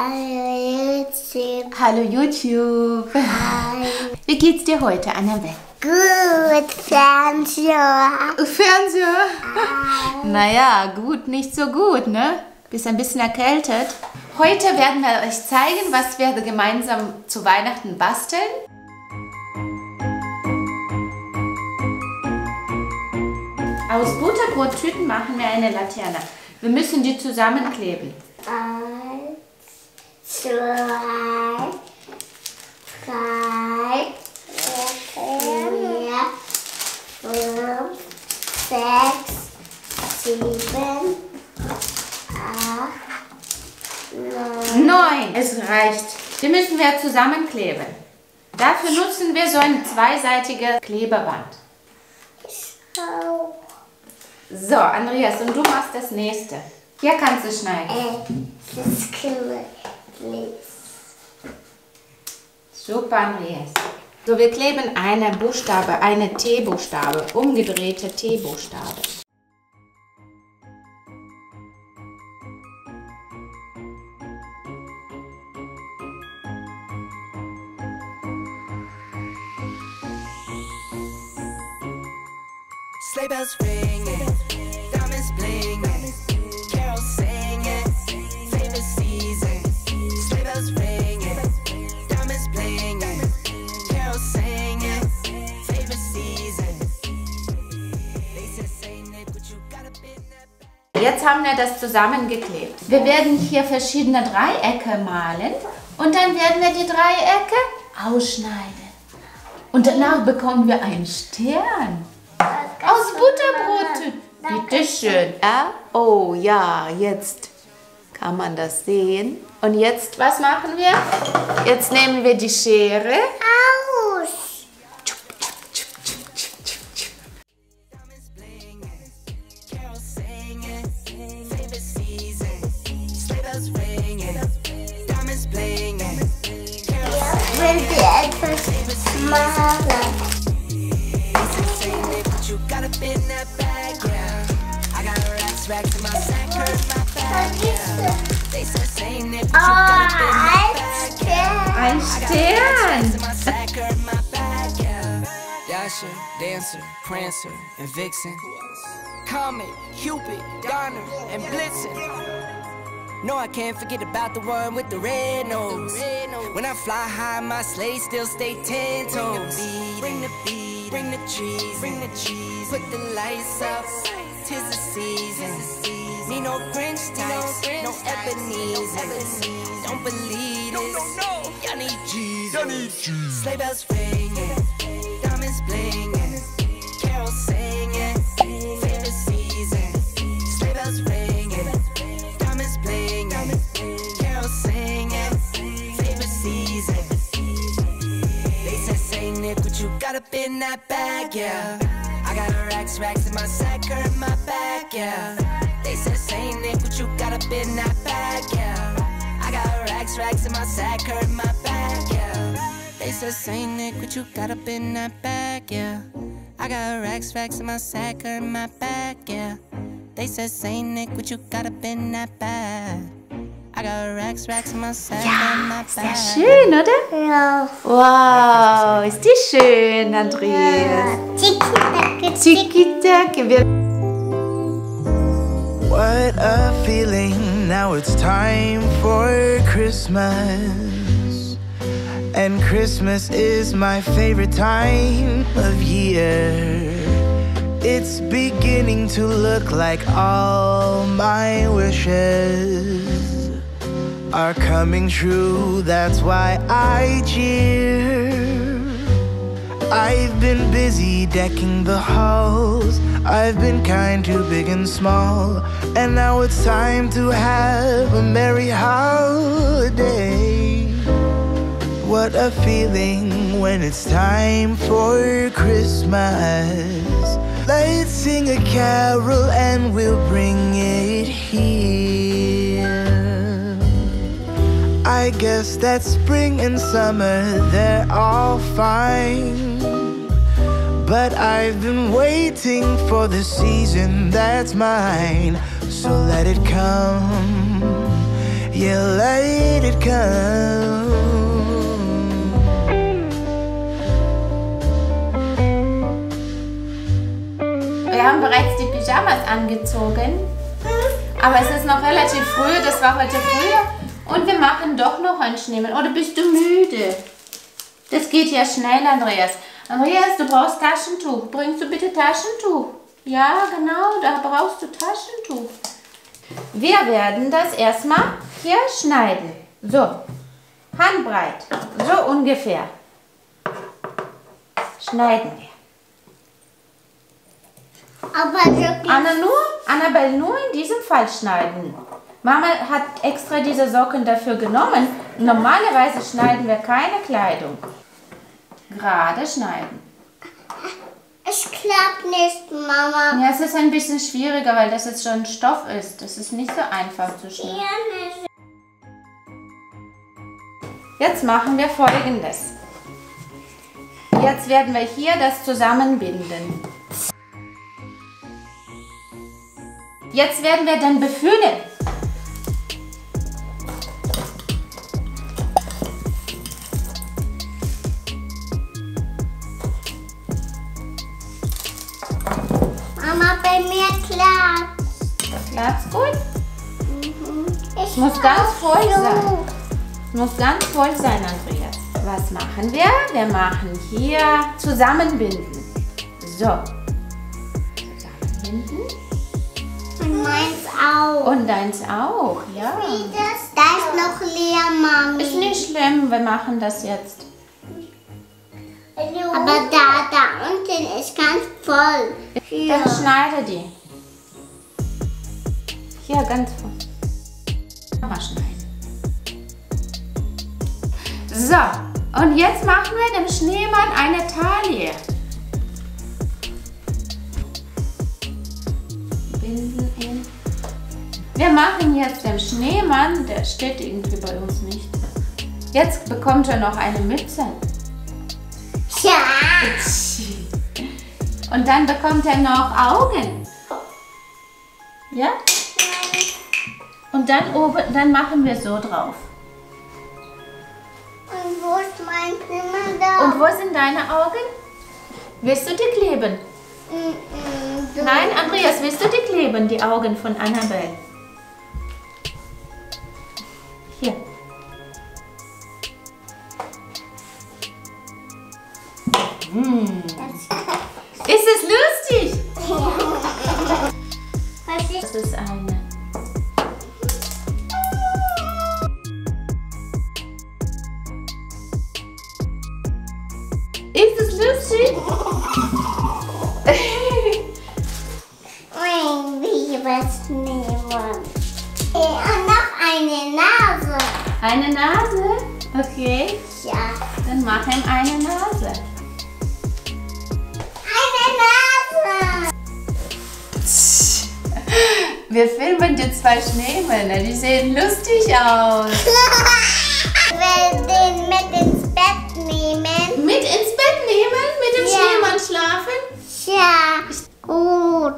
Hallo YouTube. Hallo YouTube. Hi. Wie geht's dir heute, Annabelle? Gut, Fernseher. Fernseher? Ah. Naja, gut, nicht so gut, ne? Bist ein bisschen erkältet. Heute werden wir euch zeigen, was wir gemeinsam zu Weihnachten basteln. Aus Butterbrottüten machen wir eine Laterne. Wir müssen die zusammenkleben. 1, 2, 3, 4, 5, 6, 7, 8, 9. Es reicht. Die müssen wir zusammenkleben. Dafür nutzen wir so ein zweiseitiges Klebeband. So, Andreas, und du machst das nächste. Hier kannst du schneiden. Das können wir. Super, Andreas. So, wir kleben eine Buchstabe, eine T-Buchstabe, umgedrehte T-Buchstabe. Sleigh bells ringing, diamonds blinging, carols singing, favorite season. Sleigh bells ringing, diamonds blinging, carols singing, favorite season. They said say Nick, but you gotta be in that bag. Jetzt haben wir das zusammengeklebt. Wir werden hier verschiedene Dreiecke malen und dann werden wir die Dreiecke ausschneiden. Und danach bekommen wir einen Stern. Aus Butterbrottüten. Bitte schön. Ja? Oh ja, jetzt kann man das sehen. Und jetzt, was machen wir? Jetzt nehmen wir die Schere. Aus. Ich will dir etwas machen. Oh, ein Stern! Dasher, Dancer, Prancer and Vixen. Comet, Cupid, Donner and Blitzen. No, I can't forget about the one with the red nose. When I fly high, my sleigh still stay 10 toes. Bring the beat, bring the cheese, bring the cheese. Put the lights up, 'tis the season. Need no Grinch types, no Ebenezer. Don't believe this, y'all need Jesus. Sleigh bells ringing, diamonds blinging, carols singing, favorite season. Sleigh bells ringing, diamonds blinging, carols singing, favorite season. They said, say Nick, but you got up in that bag, yeah. I got racks in my sack or in my bag, yeah. They said, say Nick, but you got up in that bag, yeah. I got racks in my sack, hurt my back, yeah. They said, say Nick, but you got up in that bag, yeah. I got racks in my sack, hurt my back, yeah. They said, say Nick, but you got up in that bag. I got racks in my sack, hurt my back. Ja, ist ja schön, oder? Ja. Wow, ist die schön, Andreas. Ja. Tiki-Taki. What a feeling, now it's time for Christmas. And Christmas is my favorite time of year. It's beginning to look like all my wishes are coming true, that's why I cheer. I've been busy decking the halls. I've been kind to big and small. And now it's time to have a merry holiday. What a feeling when it's time for Christmas. Let's sing a carol and we'll bring it here. I guess that spring and summer, they're all fine. But I've been waiting for the season that's mine. So let it come, yeah, let it kann. Wir haben bereits die Pyjamas angezogen, aber es ist noch relativ früh, das war heute früh, und wir machen doch noch einen Schneemann. Oder bist du müde? Das geht ja schnell, Andreas. Andreas, du brauchst Taschentuch. Bringst du bitte Taschentuch? Ja, genau, da brauchst du Taschentuch. Wir werden das erstmal hier schneiden. So, handbreit, so ungefähr. Schneiden wir. Annabelle, nur in diesem Fall schneiden. Mama hat extra diese Socken dafür genommen. Normalerweise schneiden wir keine Kleidung. Gerade schneiden. Es klappt nicht, Mama. Ja, es ist ein bisschen schwieriger, weil das jetzt schon Stoff ist. Das ist nicht so einfach zu schneiden. Jetzt machen wir Folgendes. Jetzt werden wir hier das zusammenbinden. Jetzt werden wir dann befüllen. Mama, bei mir klappt's. Klappt's gut? Mhm. Es muss ganz voll sein. Es muss ganz voll sein, Andreas. Was machen wir? Wir machen hier zusammenbinden. So. Zusammenbinden. Und meins auch. Und deins auch, ja. Da ist noch leer, Mami. Ist nicht schlimm, wir machen das jetzt. Aber da unten ist ganz voll. Ja. Dann schneide die. Hier ganz voll. Mal schneiden. So, und jetzt machen wir dem Schneemann eine Taille. Wir machen jetzt den Schneemann, der steht irgendwie bei uns nicht. Jetzt bekommt er noch eine Mütze. Ja. Und dann bekommt er noch Augen. Ja? Und dann oben, dann machen wir so drauf. Und wo ist mein Pimmel da? Und wo sind deine Augen? Willst du die kleben? Nein, Andreas, willst du die kleben, die Augen von Annabelle? Hier. Hm. Ist es lustig? Das ist eine. Ist es lustig? Mein lieber Schneemann. Und noch eine Nase. Eine Nase? Okay. Ja. Dann mach ihm eine Nase. Wir filmen die zwei Schneemänner, die sehen lustig aus. Ich will den mit ins Bett nehmen. Mit ins Bett nehmen? Mit dem Schneemann schlafen? Ja. Oh,